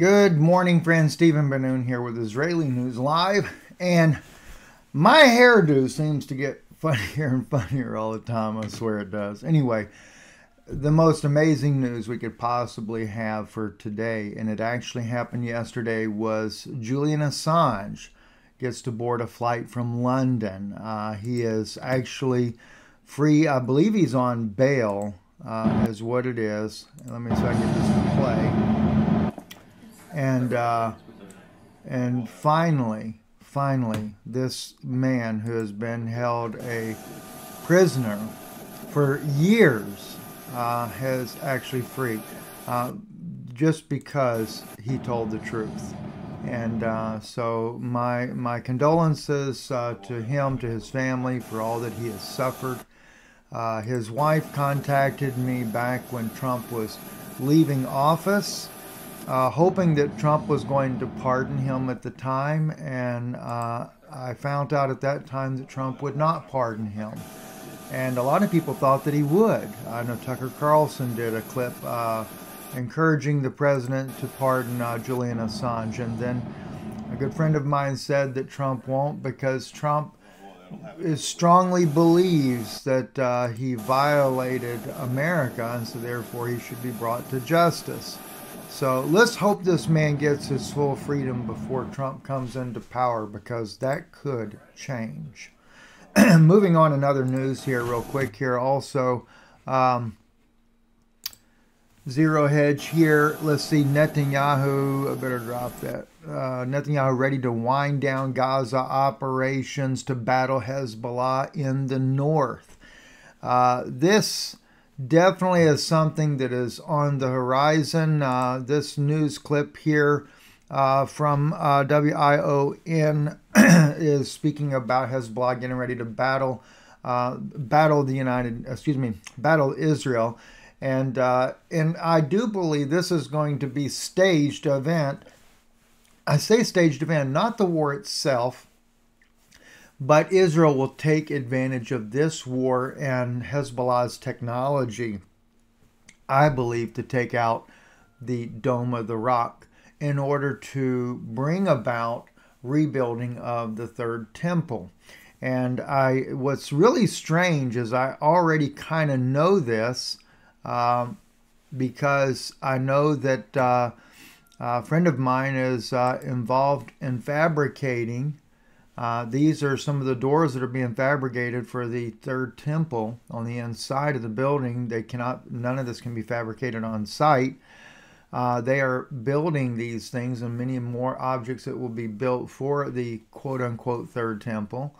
Good morning, friends. Stephen Ben-Nun here with Israeli News Live. And my hairdo seems to get funnier and funnier all the time. I swear it does. Anyway, the most amazing news we could possibly have for today, and it actually happened yesterday, was Julian Assange gets to board a flight from London. He is actually free. I believe he's on bail, is what it is. Let me see if I can get this to play. And finally, this man who has been held a prisoner for years has actually freed, just because he told the truth. And so my condolences to him, to his family, for all that he has suffered. His wife contacted me back when Trump was leaving office, hoping that Trump was going to pardon him at the time, and I found out at that time that Trump would not pardon him. And a lot of people thought that he would. I know Tucker Carlson did a clip encouraging the president to pardon Julian Assange, and then a good friend of mine said that Trump won't, because Trump strongly believes that he violated America, and so therefore he should be brought to justice. So let's hope this man gets his full freedom before Trump comes into power, because that could change. Moving on, another news here real quick here also. Zero Hedge here. Let's see, Netanyahu, I better drop that. Netanyahu ready to wind down Gaza operations to battle Hezbollah in the north. This definitely is something that is on the horizon. This news clip here from WION is speaking about Hezbollah getting ready to battle Israel, and I do believe this is going to be staged event. I say staged event, not the war itself. But Israel will take advantage of this war and Hezbollah's technology, I believe, to take out the Dome of the Rock in order to bring about rebuilding of the Third Temple. And what's really strange is I already kind of know this, because I know that a friend of mine is involved in fabricating. These are some of the doors that are being fabricated for the Third Temple on the inside of the building. They cannot, none of this can be fabricated on site. They are building these things and many more objects that will be built for the quote-unquote Third Temple.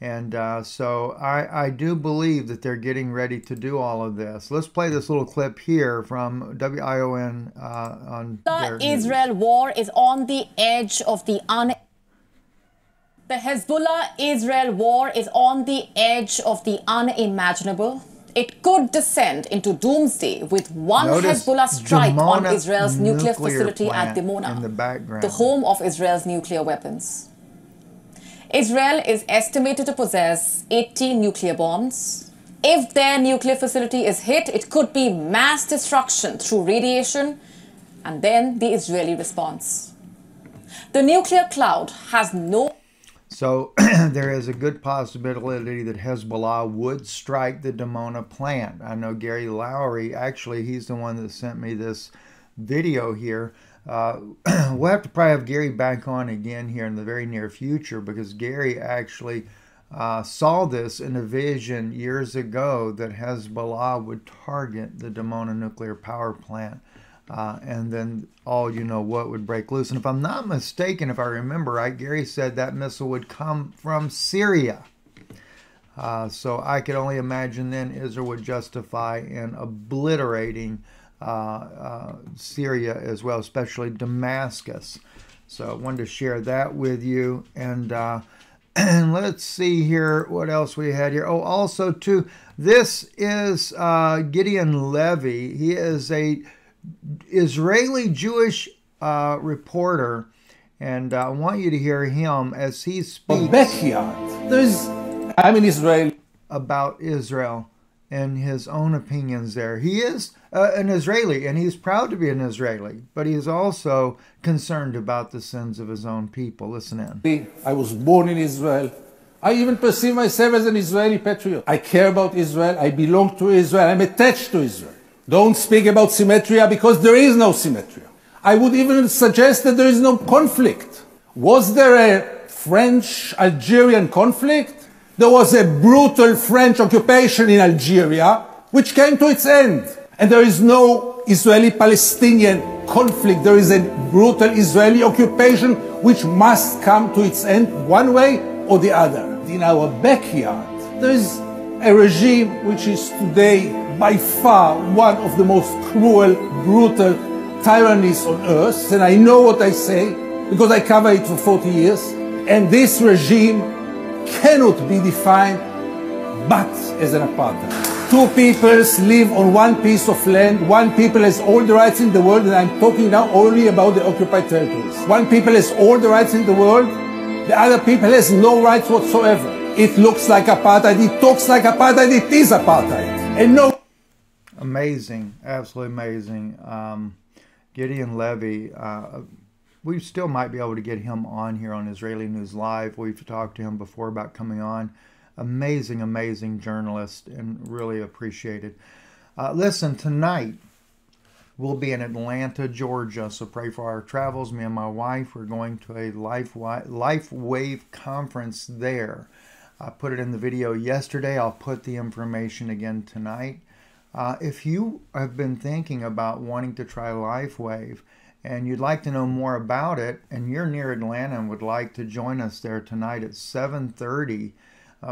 And so I do believe that they're getting ready to do all of this. Let's play this little clip here from WION. The Israel war is on the edge of the The Hezbollah-Israel war is on the edge of the unimaginable. It could descend into doomsday with one Hezbollah strike on Israel's nuclear facility at Dimona, the home of Israel's nuclear weapons. Israel is estimated to possess 80 nuclear bombs. If their nuclear facility is hit, it could be mass destruction through radiation, and then the Israeli response. The nuclear cloud has no... So there is a good possibility that Hezbollah would strike the Dimona plant. I know Gary Lowry, actually, he's the one that sent me this video here. We'll have to probably have Gary back on again here in the very near future, because Gary actually saw this in a vision years ago that Hezbollah would target the Dimona nuclear power plant. And then all you know what would break loose. And if I'm not mistaken, if I remember right, Gary said that missile would come from Syria. So I could only imagine then Israel would justify in obliterating Syria as well, especially Damascus. So I wanted to share that with you. And let's see here what else we had here. Oh, also too, this is Gideon Levy. He is a Israeli Jewish reporter, and I want you to hear him as he speaks. Backyard. There's, I'm in Israel. About Israel and his own opinions there. He is an Israeli, and he's proud to be an Israeli, but he is also concerned about the sins of his own people. Listen in. I was born in Israel. I even perceive myself as an Israeli patriot. I care about Israel. I belong to Israel. I'm attached to Israel. Don't speak about symmetria, because there is no symmetria. I would even suggest that there is no conflict. Was there a French-Algerian conflict? There was a brutal French occupation in Algeria, which came to its end. And there is no Israeli-Palestinian conflict. There is a brutal Israeli occupation, which must come to its end one way or the other. In our backyard, there is a regime which is today by far one of the most cruel, brutal tyrannies on earth. And I know what I say, because I cover it for 40 years. And this regime cannot be defined but as an apartheid. Two peoples live on one piece of land. One people has all the rights in the world, and I'm talking now only about the occupied territories. One people has all the rights in the world, the other people has no rights whatsoever. It looks like apartheid, it talks like apartheid, it is apartheid. And no. Amazing, absolutely amazing. Gideon Levy, we still might be able to get him on here on Israeli News Live. We've talked to him before about coming on. Amazing, amazing journalist, and really appreciated. Listen, tonight we'll be in Atlanta, Georgia, so pray for our travels. Me and my wife, we're going to a LifeWave conference there. I put it in the video yesterday. I'll put the information again tonight. If you have been thinking about wanting to try LifeWave and you'd like to know more about it, and you're near Atlanta and would like to join us there tonight at 7:30,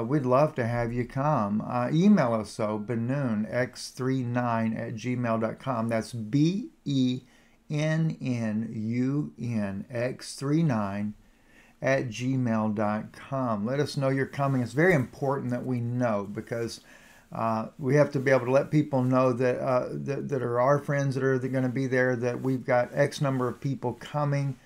we'd love to have you come. Email us, so Ben-Nun, x39@gmail.com. That's B-E-N-N-U-N, x39@gmail.com. Let us know you're coming. It's very important that we know, because we have to be able to let people know that, that are our friends that are going to be there, that we've got X number of people coming,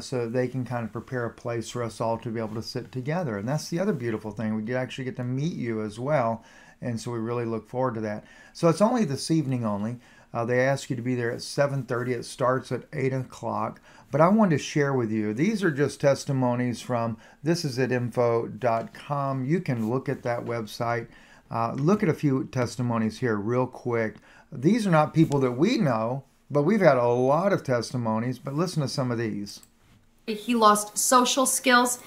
so they can kind of prepare a place for us all to be able to sit together. And that's the other beautiful thing. We actually get to meet you as well. And so we really look forward to that. So it's only this evening only. They ask you to be there at 7:30. It starts at 8 o'clock. But I wanted to share with you, these are just testimonies from thisisitinfo.com. You can look at that website. Look at a few testimonies here real quick. These are not people that we know, but we've had a lot of testimonies. But listen to some of these. He lost social skills.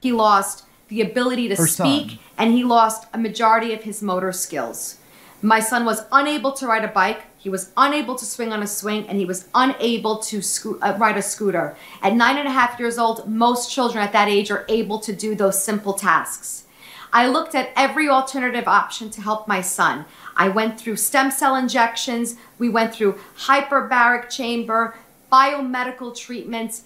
He lost the ability to speak, and he lost a majority of his motor skills. My son was unable to ride a bike. He was unable to swing on a swing, and he was unable to ride a scooter. At 9.5 years old, most children at that age are able to do those simple tasks. I looked at every alternative option to help my son. I went through stem cell injections. We went through hyperbaric chamber, biomedical treatments,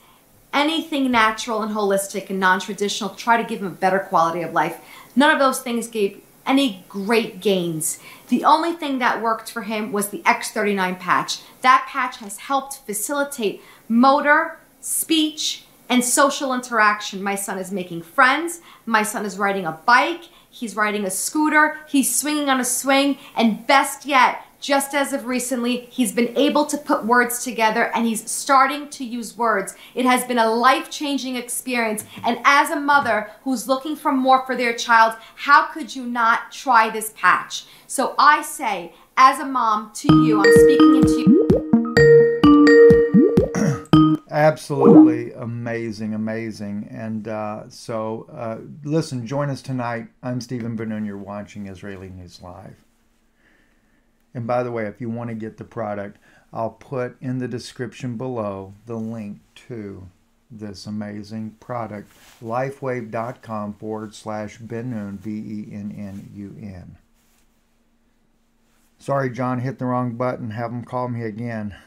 anything natural and holistic and non-traditional, try to give him a better quality of life. None of those things gave any great gains. The only thing that worked for him was the X39 patch. That patch has helped facilitate motor, speech, and social interaction. My son is making friends. My son is riding a bike. He's riding a scooter. He's swinging on a swing. And best yet, just as of recently, he's been able to put words together, and he's starting to use words. It has been a life-changing experience. And as a mother who's looking for more for their child, how could you not try this patch? So I say, as a mom, to you, I'm speaking into you. Absolutely amazing, amazing. And listen, join us tonight. I'm Stephen Ben-Nun. You're watching Israeli News Live. And by the way, if you want to get the product, I'll put in the description below the link to this amazing product, lifewave.com/Ben-Nun, B-E-N-N-U-N. Sorry, John, hit the wrong button. Have them call me again.